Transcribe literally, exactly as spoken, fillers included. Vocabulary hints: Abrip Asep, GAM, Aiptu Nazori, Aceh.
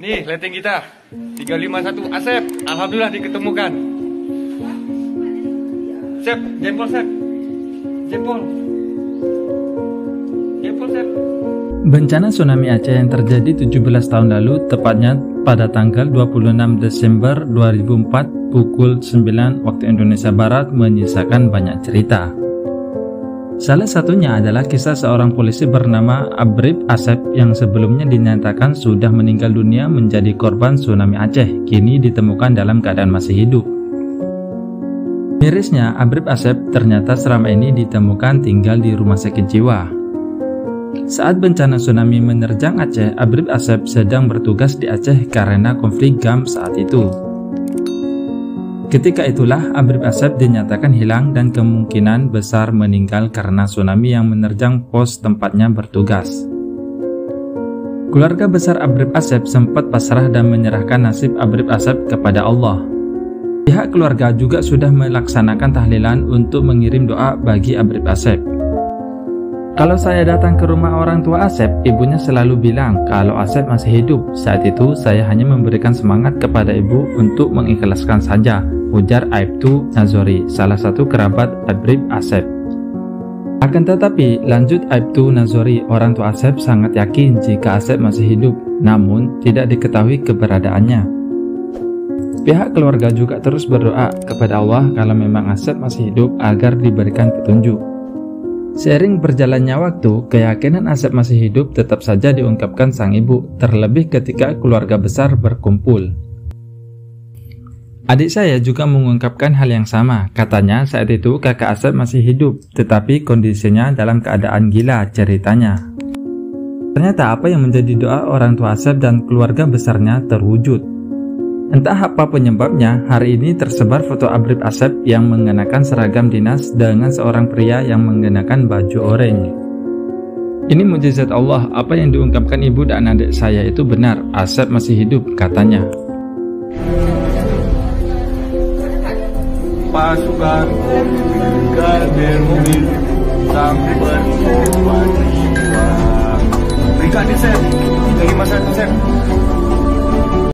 Nih, lighting kita tiga lima satu Asep, alhamdulillah diketemukan. Sep, jempol Sep. Jempol. Jempol Sep. Bencana tsunami Aceh yang terjadi tujuh belas tahun lalu, tepatnya pada tanggal dua puluh enam Desember dua ribu empat pukul sembilan waktu Indonesia Barat, menyisakan banyak cerita. Salah satunya adalah kisah seorang polisi bernama Abrip Asep yang sebelumnya dinyatakan sudah meninggal dunia menjadi korban tsunami Aceh, kini ditemukan dalam keadaan masih hidup. Mirisnya, Abrip Asep ternyata selama ini ditemukan tinggal di rumah sakit jiwa. Saat bencana tsunami menerjang Aceh, Abrip Asep sedang bertugas di Aceh karena konflik G A M saat itu. Ketika itulah Abrip Asep dinyatakan hilang dan kemungkinan besar meninggal karena tsunami yang menerjang pos tempatnya bertugas. Keluarga besar Abrip Asep sempat pasrah dan menyerahkan nasib Abrip Asep kepada Allah. Pihak keluarga juga sudah melaksanakan tahlilan untuk mengirim doa bagi Abrip Asep. Kalau saya datang ke rumah orang tua Asep, ibunya selalu bilang kalau Asep masih hidup. Saat itu saya hanya memberikan semangat kepada ibu untuk mengikhlaskan saja, ujar Aiptu Nazori, salah satu kerabat Abrip Asep. Akan tetapi, lanjut Aiptu Nazori, orang tua Asep sangat yakin jika Asep masih hidup, namun tidak diketahui keberadaannya. Pihak keluarga juga terus berdoa kepada Allah kalau memang Asep masih hidup agar diberikan petunjuk. Seiring berjalannya waktu, keyakinan Asep masih hidup tetap saja diungkapkan sang ibu, terlebih ketika keluarga besar berkumpul. Adik saya juga mengungkapkan hal yang sama, katanya saat itu kakak Asep masih hidup, tetapi kondisinya dalam keadaan gila, ceritanya. Ternyata apa yang menjadi doa orang tua Asep dan keluarga besarnya terwujud. Entah apa penyebabnya, hari ini tersebar foto Abrip Asep yang mengenakan seragam dinas dengan seorang pria yang mengenakan baju oranye. Ini mujizat Allah, apa yang diungkapkan ibu dan adik saya itu benar, Asep masih hidup, katanya. Pasukan garden mobil sampai berkorban jiwa. Berikan Asep, tiga lima satu Asep.